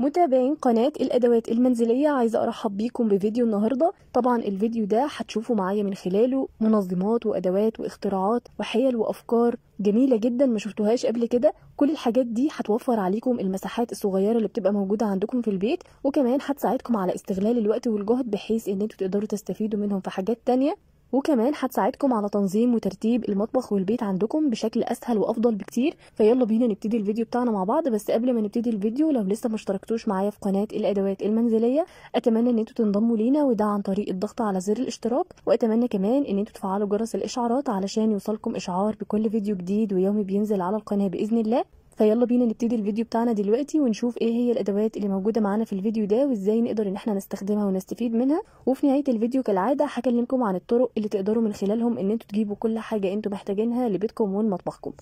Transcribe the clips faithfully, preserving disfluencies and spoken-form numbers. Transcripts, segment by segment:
متابعين قناة الأدوات المنزلية، عايزة أرحب بيكم بفيديو النهاردة. طبعا الفيديو ده هتشوفوا معايا من خلاله منظمات وأدوات واختراعات وحيل وأفكار جميلة جدا ما شفتوهاش قبل كده. كل الحاجات دي هتوفر عليكم المساحات الصغيرة اللي بتبقى موجودة عندكم في البيت، وكمان هتساعدكم على استغلال الوقت والجهد بحيث ان انتوا تقدروا تستفيدوا منهم في حاجات تانية، وكمان هتساعدكم على تنظيم وترتيب المطبخ والبيت عندكم بشكل اسهل وافضل بكتير. فيلا بينا نبتدي الفيديو بتاعنا مع بعض. بس قبل ما نبتدي الفيديو، لو لسه ما اشتركتوش معايا في قناه الادوات المنزليه، اتمنى ان انتوا تنضموا لينا، وده عن طريق الضغط على زر الاشتراك، واتمنى كمان ان انتوا تفعلوا جرس الاشعارات علشان يوصلكم اشعار بكل فيديو جديد ويومي بينزل على القناه باذن الله. فيلا بينا نبتدي الفيديو بتاعنا دلوقتي ونشوف ايه هي الادوات اللي موجوده معانا في الفيديو ده، وازاي نقدر ان احنا نستخدمها ونستفيد منها. وفي نهايه الفيديو كالعاده هكلمكم عن الطرق اللي تقدروا من خلالهم ان انتوا تجيبوا كل حاجه انتوا محتاجينها لبيتكم ولمطبخكم.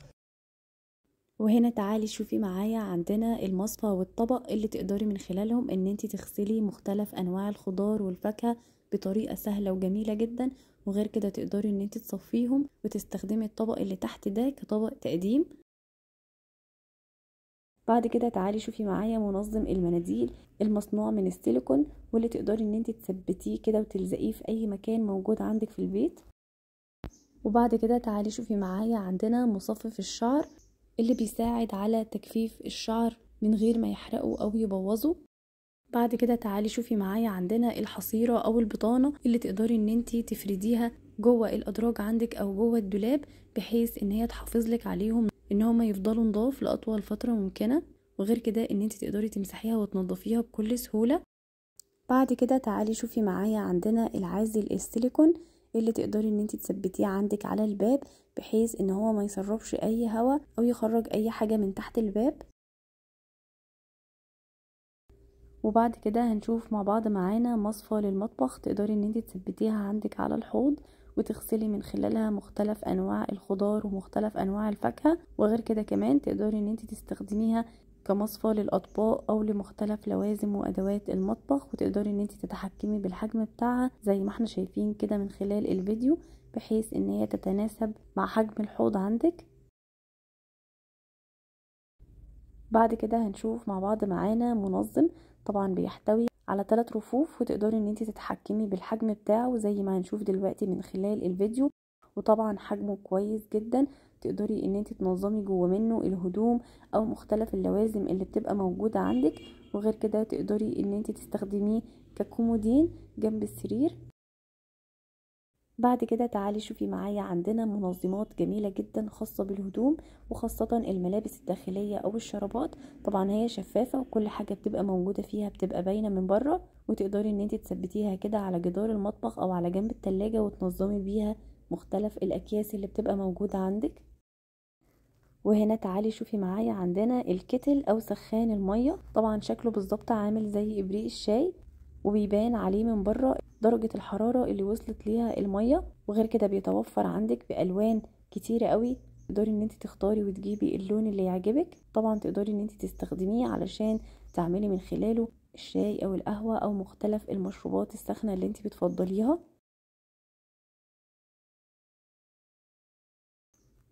وهنا تعالي شوفي معايا عندنا المصفى والطبق اللي تقدري من خلالهم ان انتي تغسلي مختلف انواع الخضار والفاكهه بطريقه سهله وجميله جدا، وغير كده تقدري ان انتي تصفيهم وتستخدمي الطبق اللي تحت ده كطبق تقديم. بعد كده تعالي شوفي معايا منظم المناديل المصنوع من السيليكون، واللي تقدري ان انت تثبتيه كده وتلزقيه في اي مكان موجود عندك في البيت. وبعد كده تعالي شوفي معايا عندنا مصفف الشعر اللي بيساعد على تجفيف الشعر من غير ما يحرقه او يبوظه. بعد كده تعالي شوفي معايا عندنا الحصيره او البطانه اللي تقدري ان انت تفرديها جوه الادراج عندك او جوه الدولاب، بحيث ان هي تحافظلك عليهم ان هما يفضلوا نضاف لاطول فتره ممكنه، وغير كده ان انت تقدري تمسحيها وتنضفيها بكل سهوله. بعد كده تعالي شوفي معايا عندنا العازل السيليكون اللي تقدري ان انت تثبتيه عندك على الباب، بحيث ان هو ما يسربش اي هواء او يخرج اي حاجه من تحت الباب. وبعد كده هنشوف مع بعض معانا مصفى للمطبخ تقدري ان انت تثبتيها عندك على الحوض وتغسلي من خلالها مختلف انواع الخضار ومختلف انواع الفاكهه، وغير كده كمان تقدري ان انت تستخدميها كمصفى للاطباق او لمختلف لوازم وادوات المطبخ، وتقدري ان انت تتحكمي بالحجم بتاعها زي ما احنا شايفين كده من خلال الفيديو، بحيث ان هي تتناسب مع حجم الحوض عندك. بعد كده هنشوف مع بعض معانا منظم طبعا بيحتوي على ثلاث رفوف، وتقدري ان انت تتحكمي بالحجم بتاعه زي ما هنشوف دلوقتي من خلال الفيديو، وطبعا حجمه كويس جدا. تقدري ان انت تنظمي جوه منه الهدوم او مختلف اللوازم اللي بتبقى موجوده عندك، وغير كده تقدري ان انت تستخدميه ككومودين جنب السرير. بعد كده تعالي شوفي معايا عندنا منظمات جميلة جدا خاصة بالهدوم، وخاصة الملابس الداخلية او الشرابات. طبعا هي شفافة وكل حاجة بتبقى موجودة فيها بتبقى باينة من بره، وتقدري ان انت تثبتيها كده على جدار المطبخ او على جنب التلاجة وتنظمي بيها مختلف الاكياس اللي بتبقى موجودة عندك. وهنا تعالي شوفي معايا عندنا الكتل او سخان المية، طبعا شكله بالظبط عامل زي ابريق الشاي، وبيبان عليه من بره درجة الحرارة اللي وصلت ليها المية، وغير كده بيتوفر عندك بألوان كتيرة قوي. تقدري ان انت تختاري وتجيبي اللون اللي يعجبك، طبعا تقدري ان انت تستخدميه علشان تعملي من خلاله الشاي او القهوة او مختلف المشروبات الساخنة اللي انت بتفضليها.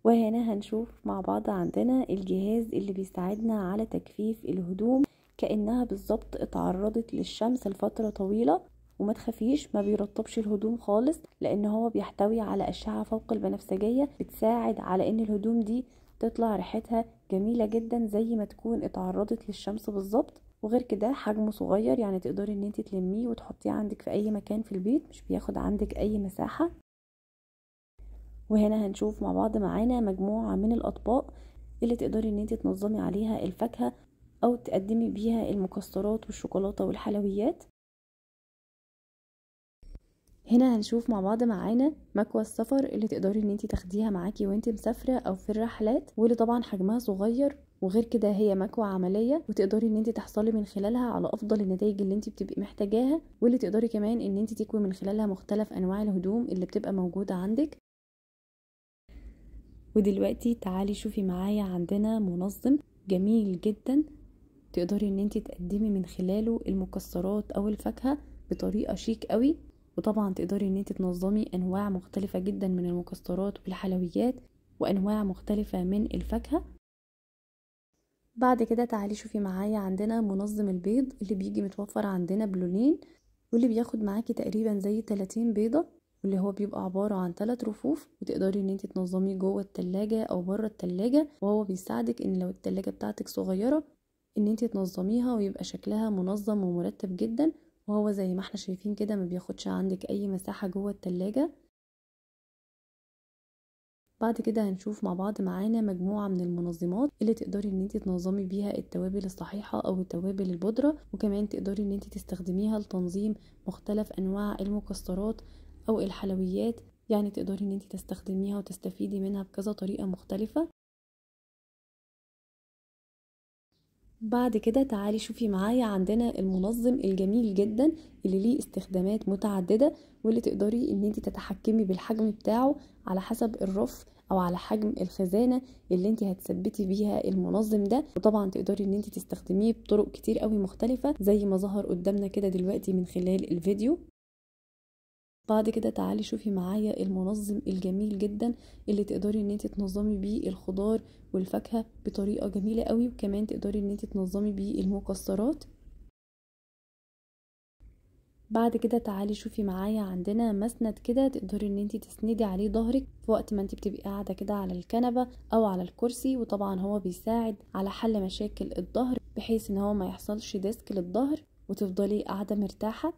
وهنا هنشوف مع بعض عندنا الجهاز اللي بيساعدنا على تجفيف الهدوم كأنها بالظبط اتعرضت للشمس لفترة طويلة. وما تخافيش، ما بيرطبش الهدوم خالص، لان هو بيحتوي على اشعة فوق البنفسجية بتساعد على ان الهدوم دي تطلع ريحتها جميلة جدا زي ما تكون اتعرضت للشمس بالظبط. وغير كده حجمه صغير، يعني تقدري ان انت تلميه وتحطيه عندك في اي مكان في البيت، مش بياخد عندك اي مساحة. وهنا هنشوف مع بعض معانا مجموعة من الاطباق اللي تقدري ان انت تنظمي عليها الفاكهة او تقدمي بيها المكسرات والشوكولاتة والحلويات. هنا هنشوف مع بعض معانا مكوى السفر اللي تقدري ان انتي تاخديها معاكي وانتي مسافره او في الرحلات، واللي طبعا حجمها صغير، وغير كده هي مكوى عمليه، وتقدري ان انتي تحصلي من خلالها على افضل النتائج اللي انتي بتبقي محتاجاها، واللي تقدري كمان ان انتي تكوي من خلالها مختلف انواع الهدوم اللي بتبقى موجوده عندك. ودلوقتي تعالي شوفي معايا عندنا منظم جميل جدا تقدري ان انتي تقدمي من خلاله المكسرات او الفاكهه بطريقه شيك قوي، وطبعا تقدري ان انت تنظمي انواع مختلفة جدا من المكسرات والحلويات وانواع مختلفة من الفاكهة. بعد كده تعالي شوفي معايا عندنا منظم البيض اللي بيجي متوفر عندنا بلونين، واللي بياخد معاكي تقريبا زي ثلاثين بيضه، واللي هو بيبقى عباره عن ثلاث رفوف، وتقدري ان انت تنظميه جوه التلاجة او بره التلاجة، وهو بيساعدك ان لو التلاجة بتاعتك صغيره ان انت تنظميها ويبقى شكلها منظم ومرتب جدا، وهو زي ما احنا شايفين كده ما بياخدش عندك اي مساحه جوه التلاجة. بعد كده هنشوف مع بعض معانا مجموعه من المنظمات اللي تقدري ان انت تنظمي بيها التوابل الصحيحه او التوابل البودره، وكمان تقدري ان انت تستخدميها لتنظيم مختلف انواع المكسرات او الحلويات، يعني تقدري ان انت تستخدميها وتستفيدي منها بكذا طريقه مختلفه. بعد كده تعالي شوفي معايا عندنا المنظم الجميل جدا اللي ليه استخدامات متعدده، واللي تقدري ان انت تتحكمي بالحجم بتاعه على حسب الرف او على حجم الخزانه اللي انت هتثبتي بيها المنظم ده، وطبعا تقدري ان انت تستخدميه بطرق كتير قوي مختلفه زي ما ظهر قدامنا كده دلوقتي من خلال الفيديو. بعد كده تعالي شوفي معايا المنظم الجميل جدا اللي تقدري ان انت تنظمي بيه الخضار والفاكهه بطريقه جميله قوي، وكمان تقدري ان انت تنظمي بيه المكسرات. بعد كده تعالي شوفي معايا عندنا مسند كده تقدري ان انت تسندي عليه ظهرك في وقت ما انت بتبقي قاعده كده على الكنبه او على الكرسي، وطبعا هو بيساعد على حل مشاكل الظهر بحيث ان هو ما يحصلش ديسك للظهر وتفضلي قاعده مرتاحه.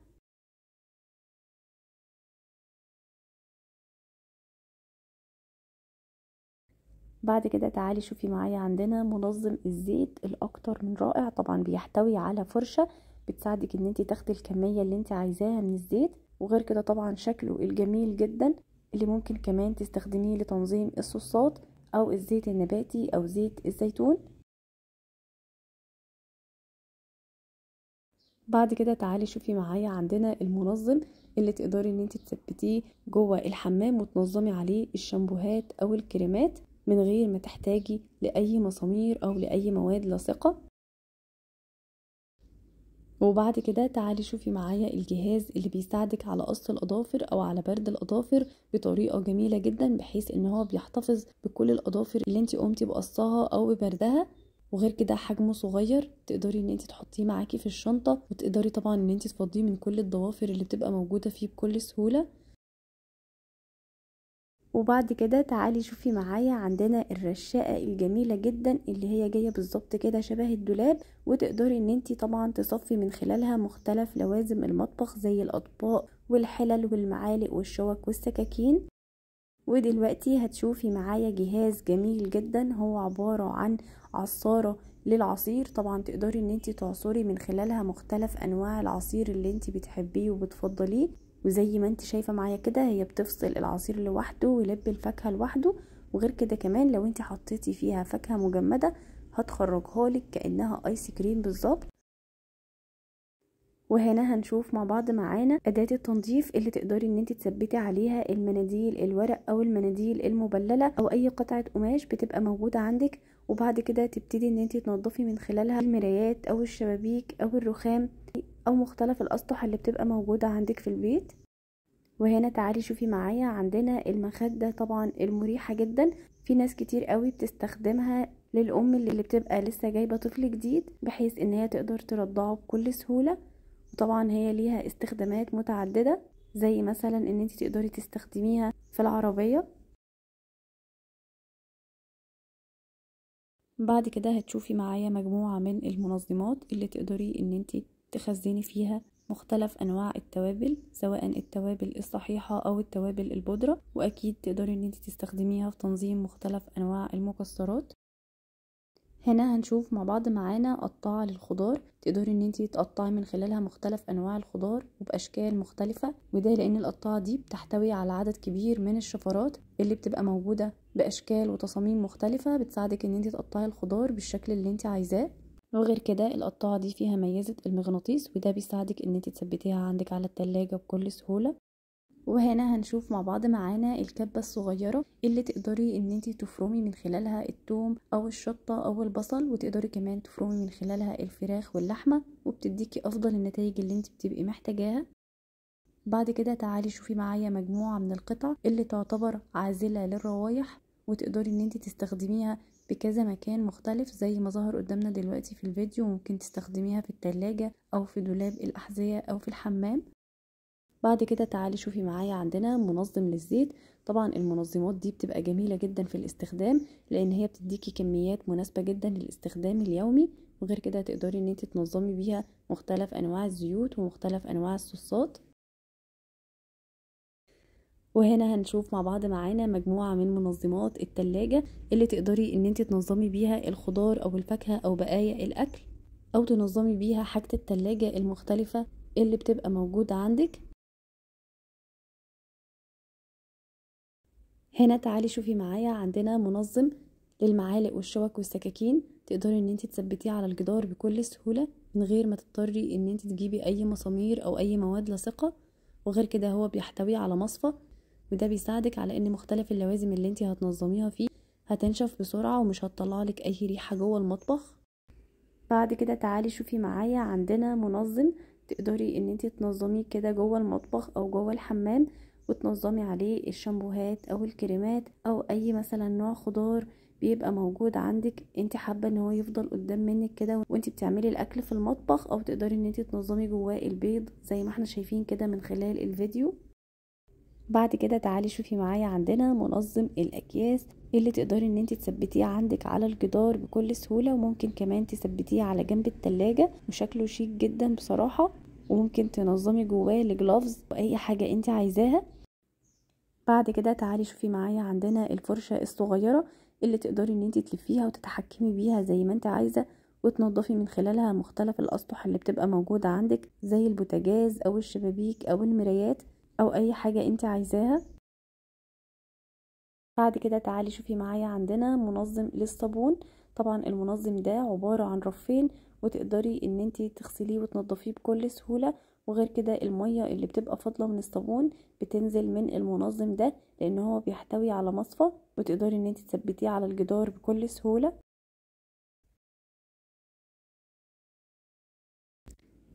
بعد كده تعالي شوفي معايا عندنا منظم الزيت الاكتر من رائع، طبعا بيحتوي على فرشه بتساعدك ان انت تاخدي الكميه اللي انت عايزاها من الزيت، وغير كده طبعا شكله الجميل جدا اللي ممكن كمان تستخدميه لتنظيم الصوصات او الزيت النباتي او زيت الزيتون. بعد كده تعالي شوفي معايا عندنا المنظم اللي تقدري ان انت تثبتيه جوه الحمام وتنظمي عليه الشامبوهات او الكريمات من غير ما تحتاجي لأي مسامير أو لأي مواد لاصقة. وبعد كده تعالي شوفي معايا الجهاز اللي بيساعدك على قص الأظافر أو على برد الأظافر بطريقة جميلة جدا، بحيث إن هو بيحتفظ بكل الأظافر اللي انتي قمتي بقصها أو ببردها، وغير كده حجمه صغير تقدري إن انتي تحطيه معاكي في الشنطة، وتقدري طبعا إن انتي تفضيه من كل الضوافر اللي بتبقى موجودة فيه بكل سهولة. وبعد كده تعالي شوفي معايا عندنا الرشاقه الجميله جدا اللي هي جايه بالظبط كده شبه الدولاب، وتقدري ان انتي طبعا تصفي من خلالها مختلف لوازم المطبخ زي الاطباق والحلل والمعالق والشوك والسكاكين. ودلوقتي هتشوفي معايا جهاز جميل جدا هو عباره عن عصاره للعصير، طبعا تقدري ان انتي تعصري من خلالها مختلف انواع العصير اللي انتي بتحبيه وبتفضليه، وزي ما انت شايفه معايا كده هي بتفصل العصير لوحده ولب الفاكهه لوحده، وغير كده كمان لو انت حطيتي فيها فاكهه مجمده هتخرجها لك كانها ايس كريم بالظبط. وهنا هنشوف مع بعض معانا اداه التنظيف اللي تقدري ان انت تثبتي عليها المناديل الورق او المناديل المبلله او اي قطعه قماش بتبقى موجوده عندك، وبعد كده تبتدي ان انت تنظفي من خلالها المرايات او الشبابيك او الرخام او مختلف الاسطح اللي بتبقى موجوده عندك في البيت. وهنا تعالي شوفي معايا عندنا المخده طبعا المريحه جدا، في ناس كتير قوي بتستخدمها للام اللي بتبقى لسه جايبه طفل جديد بحيث ان هي تقدر ترضعه بكل سهوله، وطبعا هي ليها استخدامات متعدده زي مثلا ان انت تقدري تستخدميها في العربيه. بعد كده هتشوفي معايا مجموعه من المنظمات اللي تقدري ان انت تخزني فيها مختلف انواع التوابل سواء التوابل الصحيحه او التوابل البودره، واكيد تقدري ان انت تستخدميها في تنظيم مختلف انواع المكسرات. هنا هنشوف مع بعض معانا قطاعه للخضار تقدري ان انت تقطعي من خلالها مختلف انواع الخضار وباشكال مختلفه، وده لان القطاعه دي بتحتوي على عدد كبير من الشفرات اللي بتبقى موجوده باشكال وتصاميم مختلفه، بتساعدك ان انت تقطعي الخضار بالشكل اللي انت عايزاه. وغير كده القطاعه دي فيها ميزه المغناطيس، وده بيساعدك ان انت تثبتيها عندك على التلاجة بكل سهوله. وهنا هنشوف مع بعض معانا الكبه الصغيره اللي تقدري ان انت تفرمي من خلالها الثوم او الشطه او البصل، وتقدري كمان تفرمي من خلالها الفراخ واللحمه، وبتديكي افضل النتائج اللي انت بتبقي محتاجاها. بعد كده تعالي شوفي معايا مجموعه من القطع اللي تعتبر عازله للروايح، وتقدري ان انت تستخدميها بكذا مكان مختلف زي ما ظهر قدامنا دلوقتي في الفيديو. ممكن تستخدميها في التلاجة او في دولاب الاحذية او في الحمام. بعد كده تعالي شوفي معايا عندنا منظم للزيت. طبعا المنظمات دي بتبقى جميلة جدا في الاستخدام لان هي بتديكي كميات مناسبة جدا للاستخدام اليومي، وغير كده هتقدري ان انت تنظمي بيها مختلف انواع الزيوت ومختلف انواع الصوصات. وهنا هنشوف مع بعض معانا مجموعة من منظمات التلاجة اللي تقدري ان انت تنظمي بيها الخضار او الفاكهة او بقايا الاكل، او تنظمي بيها حاجة التلاجة المختلفة اللي بتبقى موجودة عندك. هنا تعالي شوفي معايا عندنا منظم للمعالق والشوك والسكاكين، تقدري ان انت تثبتيه على الجدار بكل سهولة من غير ما تضطري ان انت تجيبي اي مسامير او اي مواد لاصقة. وغير كده هو بيحتوي على مصفى، وده بيساعدك على ان مختلف اللوازم اللي انت هتنظميها فيه هتنشف بسرعة ومش هتطلع لك اي ريحة جوه المطبخ. بعد كده تعالي شوفي معايا عندنا منظم تقدري ان انت تنظميه كده جوه المطبخ او جوه الحمام، وتنظمي عليه الشامبوهات او الكريمات او اي مثلا نوع خضار بيبقى موجود عندك انت حابه ان هو يفضل قدام منك كده وانت بتعملي الاكل في المطبخ، او تقدري ان انت تنظمي جواه البيض زي ما احنا شايفين كده من خلال الفيديو. بعد كده تعالي شوفي معايا عندنا منظم الاكياس اللي تقدري ان انت تثبتيه عندك على الجدار بكل سهوله، وممكن كمان تثبتيه على جنب التلاجة وشكله شيك جدا بصراحه، وممكن تنظمي جواه الجلافز واي حاجه انت عايزاها. بعد كده تعالي شوفي معايا عندنا الفرشة الصغيرة اللي تقدري ان انت تلفيها وتتحكمي بيها زي ما انت عايزة، وتنظفي من خلالها مختلف الاسطح اللي بتبقى موجودة عندك زي البوتاجاز او الشبابيك او المرايات او اي حاجة انت عايزاها. بعد كده تعالي شوفي معايا عندنا منظم للصابون. طبعا المنظم ده عبارة عن رفين، وتقدري ان انت تغسليه وتنظفيه بكل سهولة. وغير كده المية اللي بتبقى فاضلة من الصابون بتنزل من المنظم ده لان هو بيحتوي على مصفى، وتقدري ان انت تثبتيه على الجدار بكل سهولة.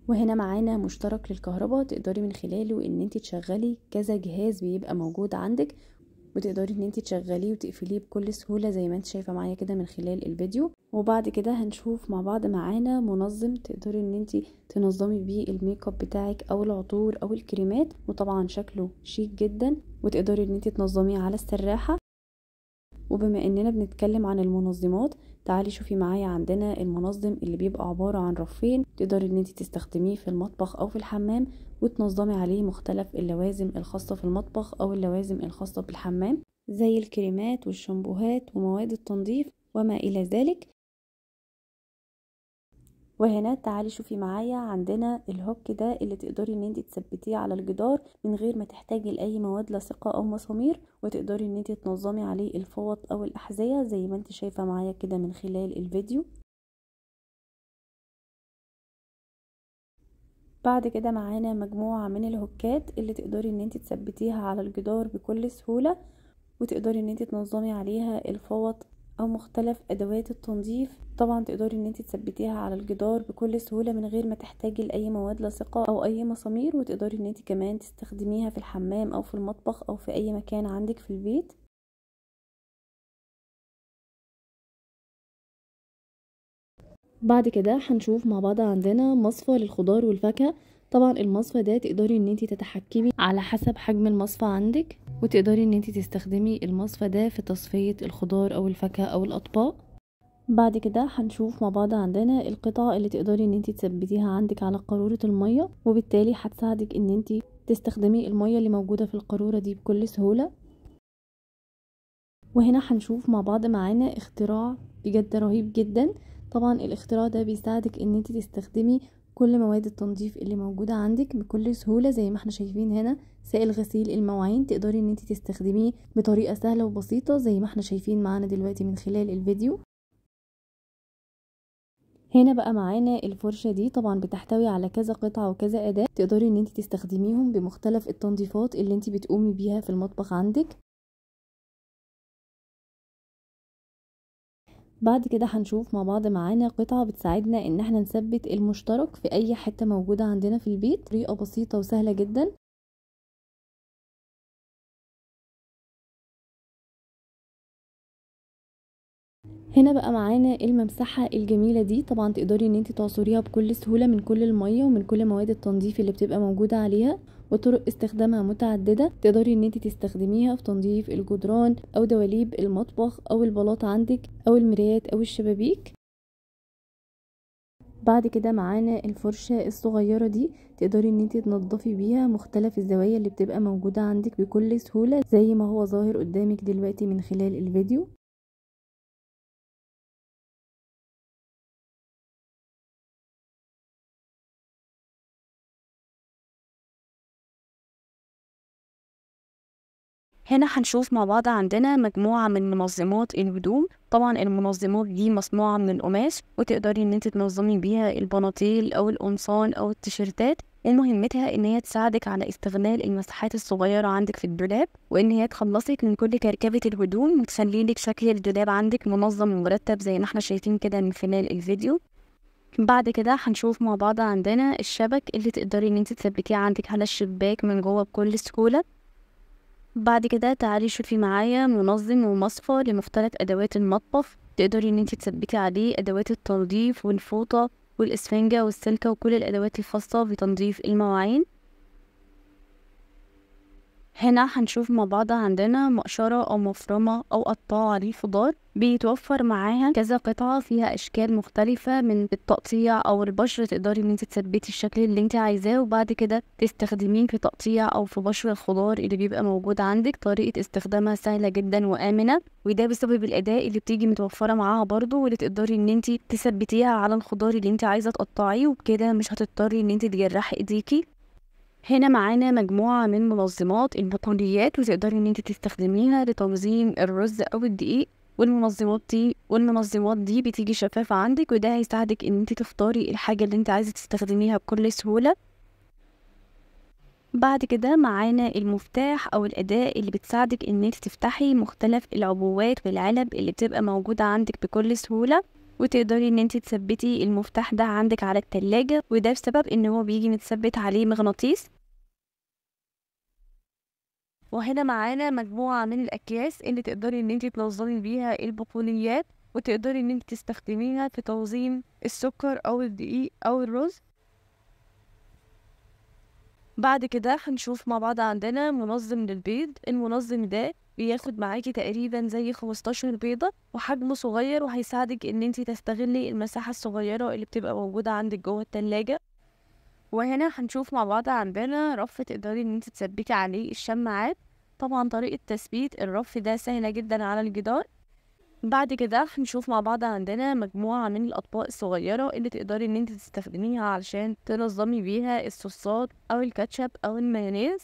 وهنا معانا مشترك للكهرباء تقدري من خلاله ان انت تشغلي كذا جهاز بيبقى موجود عندك، وتقدري ان انت تشغليه وتقفليه بكل سهولة زي ما انت شايفة معايا كده من خلال الفيديو. وبعد كده هنشوف مع بعض معانا منظم تقدري ان انت تنظمي بيه الميك اب بتاعك او العطور او الكريمات، وطبعا شكله شيك جدا، وتقدري ان انت تنظميه على السراحة. وبما اننا بنتكلم عن المنظمات تعالي شوفي معايا عندنا المنظم اللي بيبقى عبارة عن رفين، تقدري ان انت تستخدميه في المطبخ او في الحمام، وتنظمي عليه مختلف اللوازم الخاصة في المطبخ او اللوازم الخاصة بالحمام زي الكريمات والشامبوهات ومواد التنظيف وما الى ذلك. وهنا تعالي شوفي معايا عندنا الهوك ده اللي تقدري ان انت تثبتيه على الجدار من غير ما تحتاجي لاي مواد لاصقه او مسامير، وتقدري ان انت تنظمي عليه الفوط او الاحذيه زي ما انت شايفه معايا كده من خلال الفيديو. بعد كده معانا مجموعه من الهوكات اللي تقدري ان انت تثبتيها على الجدار بكل سهوله، وتقدري ان انت تنظمي عليها الفوط او مختلف ادوات التنظيف. طبعا تقدري ان انت تثبتيها على الجدار بكل سهوله من غير ما تحتاجي لاي مواد لاصقه او اي مسامير، وتقدري ان انت كمان تستخدميها في الحمام او في المطبخ او في اي مكان عندك في البيت. بعد كده هنشوف مع بعض عندنا مصفى للخضار والفاكهه. طبعا المصفى ده تقدري ان انت تتحكمي على حسب حجم المصفى عندك، وتقدري ان انت تستخدمي المصفى ده في تصفيه الخضار او الفاكهه او الاطباق. بعد كده هنشوف مع بعض عندنا القطعه اللي تقدري ان انت تثبتيها عندك على قاروره الميه، وبالتالي هتساعدك ان انت تستخدمي الميه اللي موجوده في القاروره دي بكل سهوله. وهنا هنشوف مع بعض معانا اختراع بجد رهيب جدا. طبعا الاختراع ده بيساعدك ان انت تستخدمي كل مواد التنظيف اللي موجودة عندك بكل سهولة زي ما احنا شايفين هنا. سائل غسيل المواعين تقدري ان انت تستخدميه بطريقة سهلة وبسيطة زي ما احنا شايفين معانا دلوقتي من خلال الفيديو. هنا بقى معانا الفرشة دي طبعا بتحتوي على كذا قطعة وكذا اداة، تقدري ان انت تستخدميهم بمختلف التنظيفات اللي انت بتقومي بيها في المطبخ عندك. بعد كده هنشوف مع بعض معانا قطعة بتساعدنا ان احنا نثبت المشترك في اي حتة موجودة عندنا في البيت بطريقة بسيطة وسهلة جدا. هنا بقى معانا الممسحه الجميله دي، طبعا تقدري ان انت تعصريها بكل سهوله من كل الميه ومن كل مواد التنظيف اللي بتبقى موجوده عليها، وطرق استخدامها متعدده. تقدري ان انت تستخدميها في تنظيف الجدران او دواليب المطبخ او البلاط عندك او المرايات او الشبابيك. بعد كده معانا الفرشه الصغيره دي، تقدري ان انت تنظفي بيها مختلف الزوايا اللي بتبقى موجوده عندك بكل سهوله زي ما هو ظاهر قدامك دلوقتي من خلال الفيديو. هنا هنشوف مع بعض عندنا مجموعة من منظمات الهدوم، طبعا المنظمات دي مصنوعة من القماش وتقدري ان انت تنظمي بيها البناطيل او القمصان او التيشيرتات. مهمتها ان هي تساعدك على استغلال المساحات الصغيرة عندك في الدولاب، وان هي تخلصك من كل كركبة الهدوم وتخلي لك شكل الدولاب عندك منظم ومرتب زي ما احنا شايفين كده من خلال الفيديو. بعد كده هنشوف مع بعض عندنا الشبك اللي تقدري ان انت تثبتيه عندك على الشباك من جوه بكل سهولة. بعد كده تعالي شوفي معايا منظم ومصفى لمختلف ادوات المطبخ، تقدري ان انت تثبتي عليه ادوات التنظيف والفوطه والاسفنجه والسلكه وكل الادوات الخاصه بتنظيف المواعين. هنا هنشوف مع بعض عندنا مقشره او مفرمه او قطاعه للخضار، بيتوفر معاها كذا قطعه فيها اشكال مختلفه من التقطيع او البشر، تقدري ان انت تثبتي الشكل اللي انت عايزاه وبعد كده تستخدميه في تقطيع او في بشر الخضار اللي بيبقى موجود عندك. طريقه استخدامها سهله جدا وامنه، وده بسبب الاداء اللي بتيجي متوفره معاها برضو، واللي تقدري ان انت تثبتيها على الخضار اللي انت عايزه تقطعيه، وبكده مش هتضطري ان انت تجرحي ايديكي. هنا معانا مجموعة من منظمات البقوليات، وتقدري ان انت تستخدميها لتنظيم الرز او الدقيق، والمنظمات دي والمنظمات دي بتيجي شفافة عندك، وده هيساعدك ان انت تختاري الحاجة اللي انت عايزة تستخدميها بكل سهولة. بعد كده معانا المفتاح او الاداة اللي بتساعدك ان انت تفتحي مختلف العبوات والعلب اللي بتبقى موجودة عندك بكل سهولة، وتقدري ان انت تثبتي المفتاح ده عندك على التلاجة، وده بسبب ان هو بيجي متثبت عليه مغناطيس. وهنا معانا مجموعة من الاكياس اللي تقدري ان انت تنظمي بيها البقوليات، وتقدري ان انت تستخدميها في تنظيم السكر او الدقيق او الرز. بعد كده هنشوف مع بعض عندنا منظم للبيض. المنظم ده بياخد معاكي تقريبا زي خمستاشر بيضة، وحجمه صغير وهيساعدك ان انتي تستغلي المساحة الصغيرة اللي بتبقى موجودة عندك جوه التلاجة. وهنا هنشوف مع بعض عندنا رف تقدري ان انتي تثبتي عليه الشماعات، طبعا طريقة تثبيت الرف ده سهلة جدا على الجدار. بعد كده هنشوف مع بعض عندنا مجموعة من الاطباق الصغيرة اللي تقدري ان انتي تستخدميها علشان تنظمي بيها الصوصات او الكاتشب او المايونيز.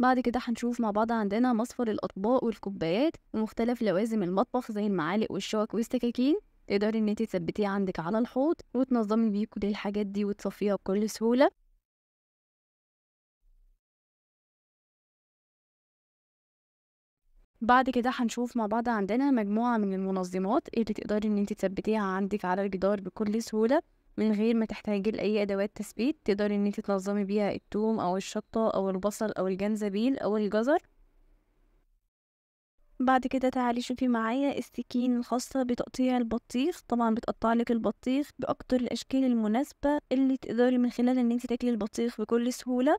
بعد كده هنشوف مع بعض عندنا مصفر الاطباق والكوبايات ومختلف لوازم المطبخ زي المعالق والشوك والسكاكين، تقدري ان انت تثبتيه عندك على الحوض وتنظمي بيه كل الحاجات دي وتصفيها بكل سهوله. بعد كده هنشوف مع بعض عندنا مجموعه من المنظمات اللي تقدري ان انت تثبتيها عندك على الجدار بكل سهوله من غير ما تحتاجي لاي ادوات تثبيت، تقدري ان انت تنظمي بيها الثوم او الشطه او البصل او الجنزبيل او الجزر. بعد كده تعالي شوفي معايا السكين الخاصه بتقطيع البطيخ، طبعا بتقطع لك البطيخ باكتر الاشكال المناسبه اللي تقدري من خلال ان انت تاكلي البطيخ بكل سهوله.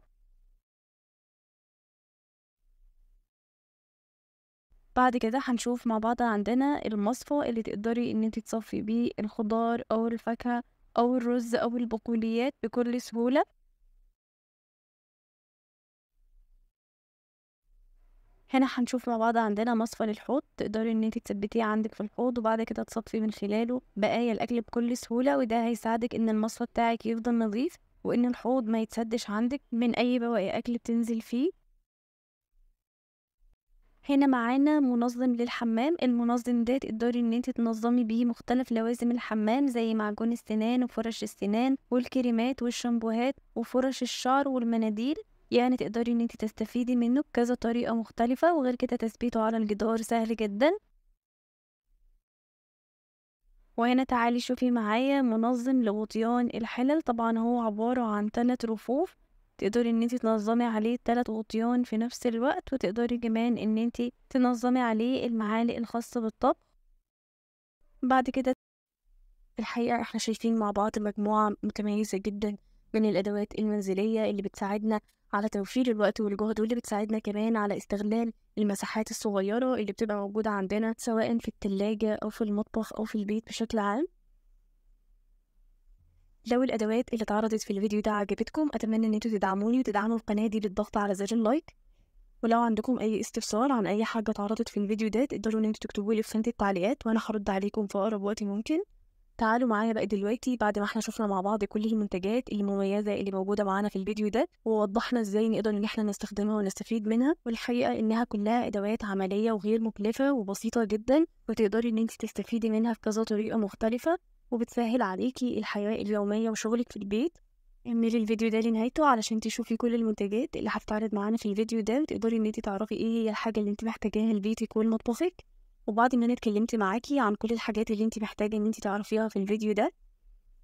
بعد كده هنشوف مع بعض عندنا المصفى اللي تقدري ان انت تصفي بيه الخضار او الفاكهه او الرز او البقوليات بكل سهولة. هنا هنشوف مع بعض عندنا مصفى للحوض، تقدري ان انت تثبتيه عندك في الحوض وبعد كده تصفي من خلاله بقايا الاكل بكل سهولة، وده هيساعدك ان المصفى بتاعك يفضل نظيف وان الحوض ما يتسدش عندك من اي بواقي اكل بتنزل فيه. هنا معانا منظم للحمام. المنظم ده تقدري ان انت تنظمي بيه مختلف لوازم الحمام زي معجون السنان وفرش السنان والكريمات والشامبوهات وفرش الشعر والمناديل، يعني تقدري ان انت تستفيدي منه بكذا طريقة مختلفة. وغير كده تثبيته على الجدار سهل جدا. وهنا تعالي شوفي معايا منظم لغطيان الحلل. طبعا هو عبارة عن ثلاث رفوف، تقدري ان انت تنظمي عليه ثلاث غطيان في نفس الوقت، وتقدري كمان ان انت تنظمي عليه المعالق الخاصة بالطبخ. بعد كده الحقيقة احنا شايفين مع بعض مجموعة متميزة جدا من الأدوات المنزلية اللي بتساعدنا على توفير الوقت والجهد، واللي بتساعدنا كمان على استغلال المساحات الصغيرة اللي بتبقى موجودة عندنا سواء في التلاجة أو في المطبخ أو في البيت بشكل عام. لو الأدوات اللي اتعرضت في الفيديو ده عجبتكم، أتمنى إن انتوا تدعموني وتدعموا القناة دي بالضغط على زر اللايك. ولو عندكم أي استفسار عن أي حاجة اتعرضت في الفيديو ده، تقدروا إن انتوا تكتبولي في صندوق التعليقات وأنا هرد عليكم في أقرب وقت ممكن. تعالوا معايا بقى دلوقتي بعد ما احنا شفنا مع بعض كل المنتجات المميزة اللي موجودة معانا في الفيديو ده، ووضحنا ازاي نقدر ان احنا نستخدمها ونستفيد منها. والحقيقة انها كلها ادوات عملية وغير مكلفة وبسيطة جدا، وتقدري ان انت تستفيدي منها بكذا طريقة مختلفة، وبتسهل عليكي الحياة اليومية وشغلك في البيت. اعملي الفيديو ده لنهايته علشان تشوفي كل المنتجات اللي هتتعرض معانا في الفيديو ده، وتقدري ان انت تعرفي ايه هي الحاجة اللي انت محتاجاها لبيتك والمطبخك. وبعد ما انا اتكلمت معاكي عن كل الحاجات اللي انت محتاجه ان انت تعرفيها في الفيديو ده،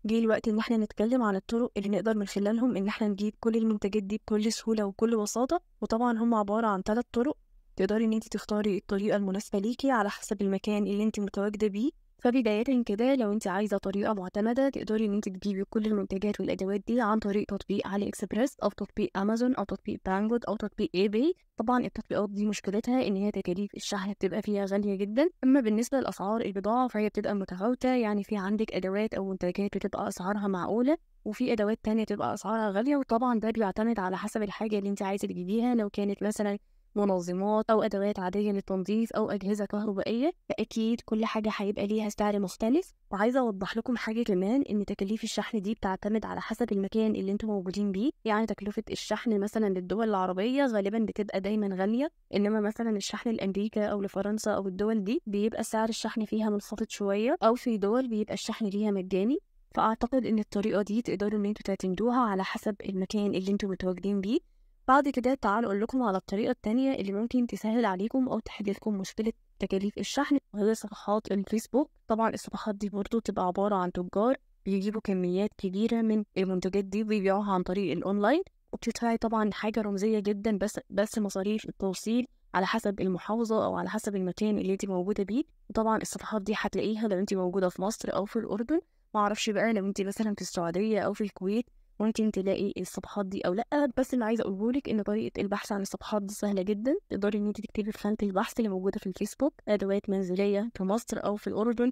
جه الوقت ان احنا نتكلم عن الطرق اللي نقدر من خلالهم ان احنا نجيب كل المنتجات دي بكل سهوله وكل بساطه. وطبعا هم عباره عن ثلاث طرق، تقدري ان انت تختاري الطريقه المناسبه ليكي على حسب المكان اللي انت متواجده بيه. فبدايه كده لو انت عايزه طريقه معتمده، تقدري ان انت تجيبي كل المنتجات والادوات دي عن طريق تطبيق علي اكسبريس او تطبيق امازون او تطبيق بانجود او تطبيق ايباي. طبعا التطبيقات دي مشكلتها ان هي تكاليف الشحن بتبقى فيها غاليه جدا. اما بالنسبه لاسعار البضاعه فهي بتبقى متفاوته، يعني في عندك ادوات او منتجات بتبقى اسعارها معقوله، وفي ادوات تانية بتبقى اسعارها غاليه. وطبعا ده بيعتمد على حسب الحاجه اللي انت عايزه تجيبيها. لو كانت مثلا منظمات أو أدوات عادية للتنظيف أو أجهزة كهربائية، فأكيد كل حاجة هيبقى ليها سعر مختلف. وعايزة أوضح لكم حاجة كمان، إن تكاليف الشحن دي بتعتمد على حسب المكان اللي انتم موجودين بيه. يعني تكلفة الشحن مثلا للدول العربية غالبا بتبقى دايما غالية، إنما مثلا الشحن لأمريكا أو لفرنسا أو الدول دي بيبقى سعر الشحن فيها منخفض شوية، أو في دول بيبقى الشحن ليها مجاني. فأعتقد إن الطريقة دي تقدروا إن انتم تعتمدوها على حسب المكان اللي انتم متواجدين بيه. بعد كده تعالوا اقول لكم على الطريقه الثانيه اللي ممكن تسهل عليكم او تحل لكم مشكله تكاليف الشحن، وهي صفحات الفيسبوك. طبعا الصفحات دي برضو بتبقى عباره عن تجار بيجيبوا كميات كبيره من المنتجات دي وبيبيعوها عن طريق الاونلاين، وبتدفعي طبعا حاجه رمزيه جدا بس بس مصاريف التوصيل على حسب المحافظه او على حسب المكان اللي انت موجوده بيه. وطبعا الصفحات دي هتلاقيها لو انت موجوده في مصر او في الاردن، معرفش بقى لو انت مثلا في السعوديه او في الكويت ممكن تلاقي الصفحات دي او لا. بس اللي عايزه اقولهولك ان طريقه البحث عن الصفحات دي سهله جدا، تقدري ان انت تكتبي في خانه البحث اللي موجوده في الفيسبوك ادوات منزليه في مصر او في الاردن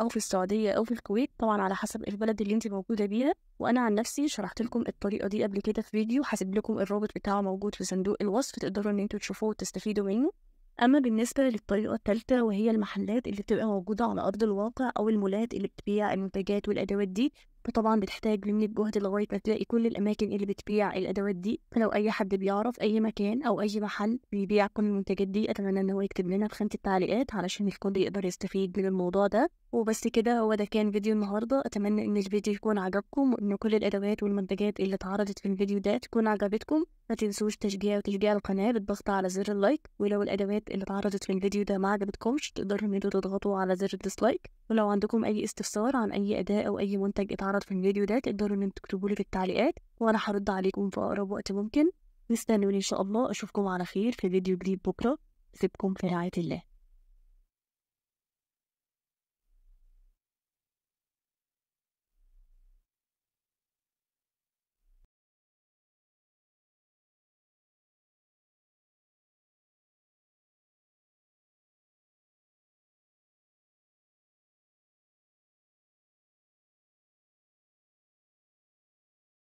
او في السعوديه او في الكويت، طبعا على حسب البلد اللي انت موجوده بيها. وانا عن نفسي شرحت لكم الطريقه دي قبل كده في فيديو، هسيب لكم الرابط بتاعه موجود في صندوق الوصف، تقدروا ان انتوا تشوفوه وتستفيدوا منه. اما بالنسبه للطريقه الثالثه، وهي المحلات اللي بتبقى موجوده على ارض الواقع او المولات اللي بتبيع المنتجات والادوات دي، فطبعا بتحتاج منك جهد لغايه ما تلاقي كل الاماكن اللي بتبيع الادوات دي. فلو اي حد بيعرف اي مكان او اي محل بيبيع كل المنتجات دي، اتمنى ان هو يكتب لنا في خانه التعليقات علشان الكل يقدر يستفيد من الموضوع ده. وبس كده هو ده كان فيديو النهارده، اتمنى ان الفيديو يكون عجبكم، وان كل الادوات والمنتجات اللي اتعرضت في الفيديو ده تكون عجبتكم. ما تنسوش تشجيع وتشجيع القناه بالضغط على زر اللايك. ولو الادوات اللي اتعرضت في الفيديو ده ما عجبتكمش، تقدروا ان انتوا تضغطوا على زر الديسلايك. ولو عندكم اي استفسار عن اي اداء او اي منتج اتعرض في الفيديو ده، تقدروا ان انتوا تكتبوا لي في التعليقات وانا هرد عليكم في اقرب وقت ممكن. استنوني ان شاء الله، اشوفكم على خير في فيديو جديد بكره. سيبكم في رعايه الله.